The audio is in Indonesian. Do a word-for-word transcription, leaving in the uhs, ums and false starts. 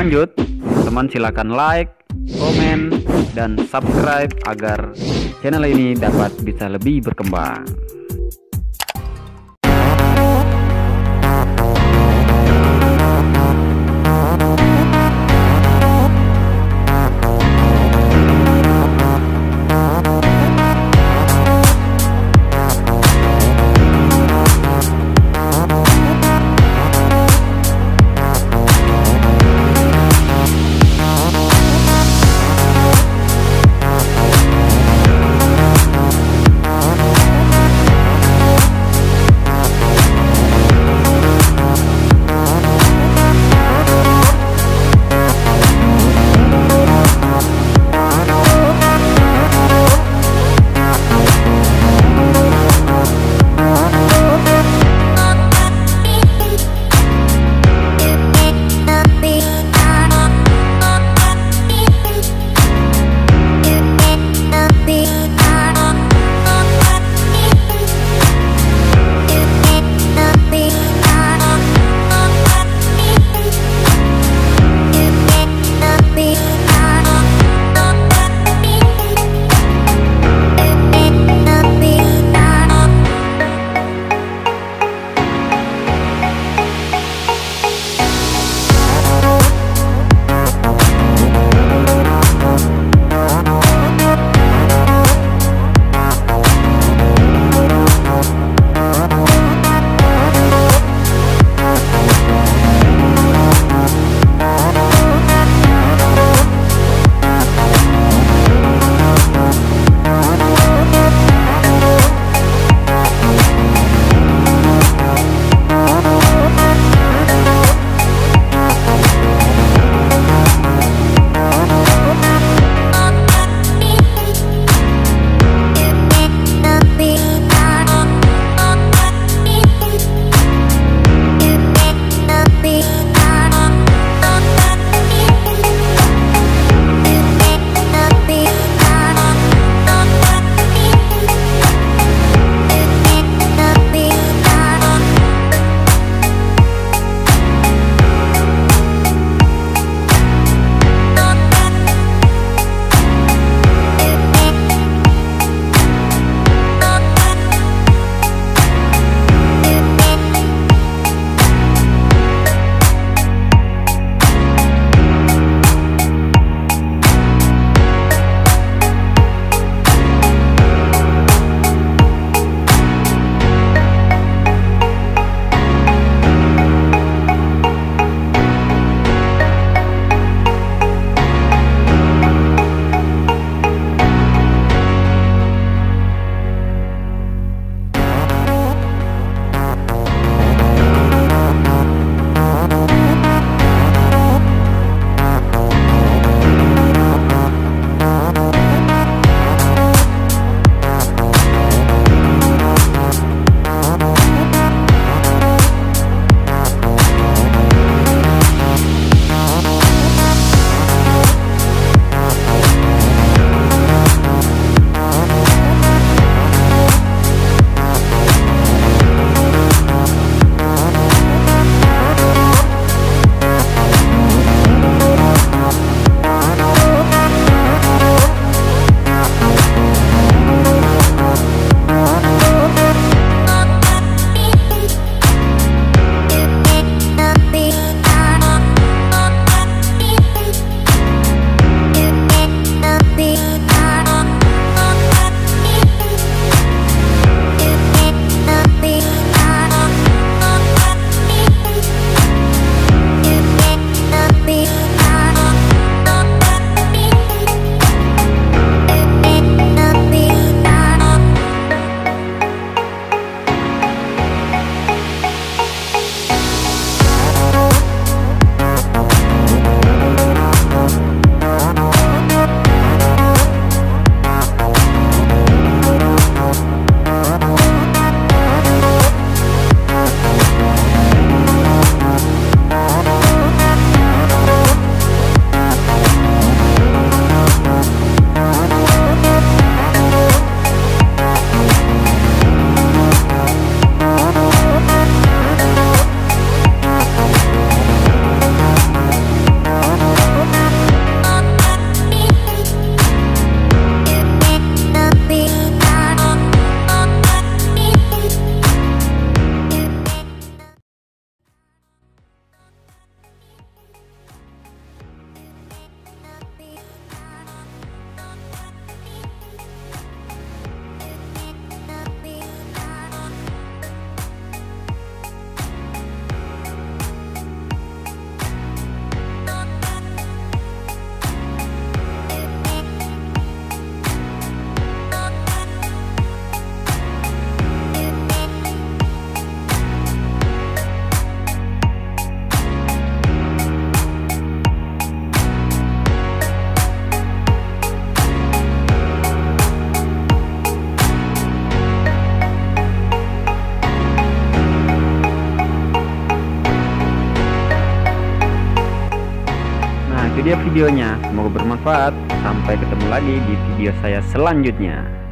Lanjut, teman silakan like, komen, dan subscribe agar channel ini dapat bisa lebih berkembang. videonya. Semoga bermanfaat. Sampai ketemu lagi di video saya selanjutnya.